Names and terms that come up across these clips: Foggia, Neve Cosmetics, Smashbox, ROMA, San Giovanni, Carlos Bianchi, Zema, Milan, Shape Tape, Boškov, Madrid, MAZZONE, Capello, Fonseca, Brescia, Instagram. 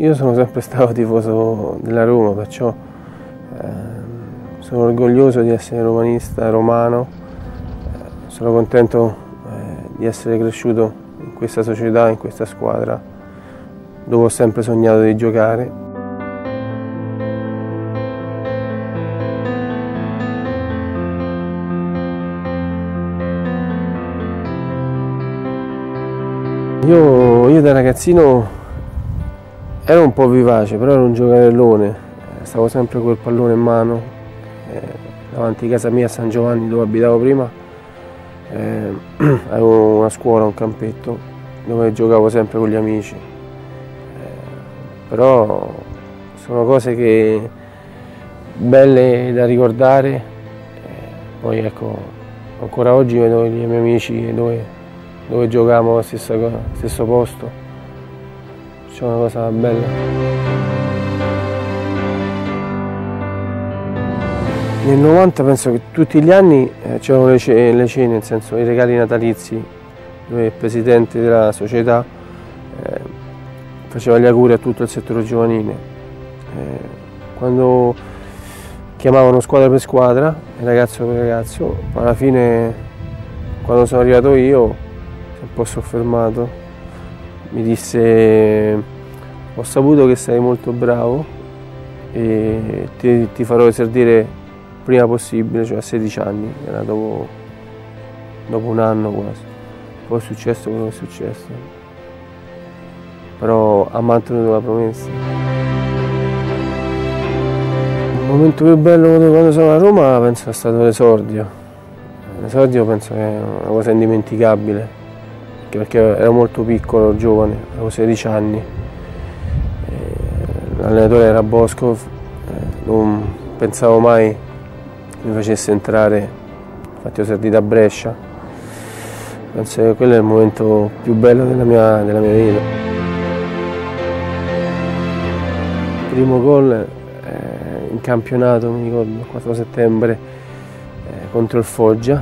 Io sono sempre stato tifoso della Roma, perciò sono orgoglioso di essere romanista, romano, sono contento di essere cresciuto in questa società, in questa squadra, dove ho sempre sognato di giocare. Io da ragazzino ero un po' vivace, però ero un giocherellone, stavo sempre col pallone in mano, davanti a casa mia a San Giovanni dove abitavo prima, avevo una scuola, un campetto dove giocavo sempre con gli amici, però sono cose che belle da ricordare, poi ecco ancora oggi vedo i miei amici dove giocavamo allo stesso posto. C'è una cosa bella. Nel 90 penso che tutti gli anni c'erano le cene, nel senso i regali natalizi, dove il presidente della società faceva gli auguri a tutto il settore giovanile. Quando chiamavano squadra per squadra, ragazzo per ragazzo, alla fine quando sono arrivato io si è un po' soffermato. Mi disse, ho saputo che sei molto bravo e ti farò esordire prima possibile, cioè a 16 anni, era dopo un anno quasi. Poi è successo quello che è successo, però ha mantenuto la promessa. Il momento più bello quando sono a Roma penso sia stato l'esordio. L'esordio penso che è una cosa indimenticabile. Perché ero molto piccolo, giovane, avevo 16 anni, l'allenatore era Boškov, non pensavo mai che mi facesse entrare, infatti ho servito a Brescia, penso che quello è il momento più bello della mia vita. Il primo gol in campionato, mi ricordo, il 4 settembre contro il Foggia,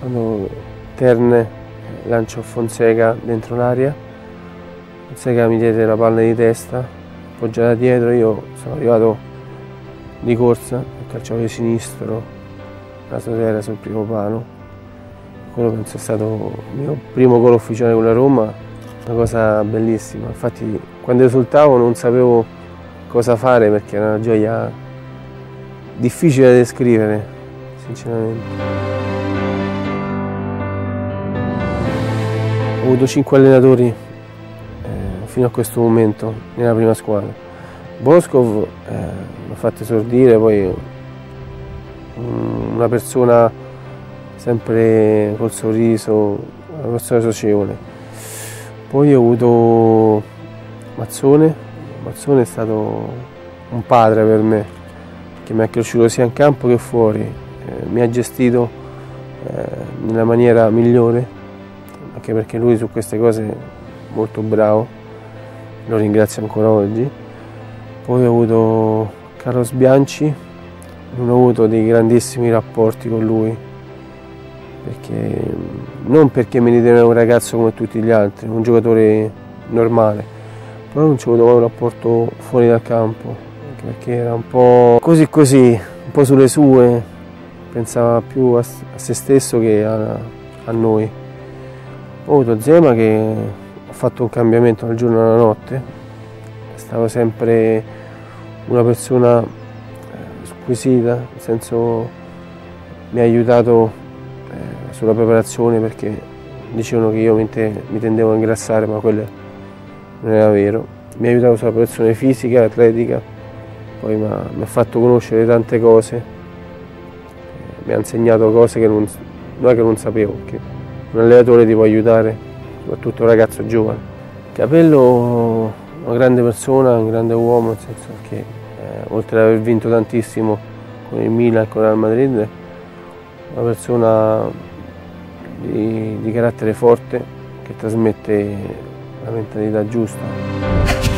quando Terne, lancio Fonseca dentro l'aria, Fonseca mi diede la palla di testa, appoggiata dietro, io sono arrivato di corsa, calciavo di sinistro, la sotterra sul primo palo. Quello penso è stato il mio primo gol ufficiale con la Roma, una cosa bellissima, infatti quando risultavo non sapevo cosa fare perché era una gioia difficile da descrivere, sinceramente. Ho avuto 5 allenatori fino a questo momento nella prima squadra. Boškov mi ha fatto esordire, poi una persona sempre col sorriso, una persona socievole. Poi ho avuto Mazzone è stato un padre per me, che mi ha cresciuto sia in campo che fuori, mi ha gestito nella maniera migliore. Anche perché lui su queste cose è molto bravo, lo ringrazio ancora oggi. Poi ho avuto Carlos Bianchi, non ho avuto dei grandissimi rapporti con lui, perché, non perché mi ritenevo un ragazzo come tutti gli altri, un giocatore normale, però non ci ho avuto un rapporto fuori dal campo, anche perché era un po' così così, un po' sulle sue, pensava più a se stesso che a noi. Ho avuto Zema che ha fatto un cambiamento dal giorno alla notte, è stata sempre una persona squisita, nel senso mi ha aiutato sulla preparazione perché dicevano che io mi tendevo a ingrassare, ma quello non era vero. Mi ha aiutato sulla preparazione fisica, atletica, poi mi ha fatto conoscere tante cose, mi ha insegnato cose che non sapevo. Un allenatore ti può aiutare, soprattutto un ragazzo giovane. Capello è una grande persona, un grande uomo, nel senso che oltre ad aver vinto tantissimo con il Milan e con il Madrid, è una persona di carattere forte che trasmette la mentalità giusta.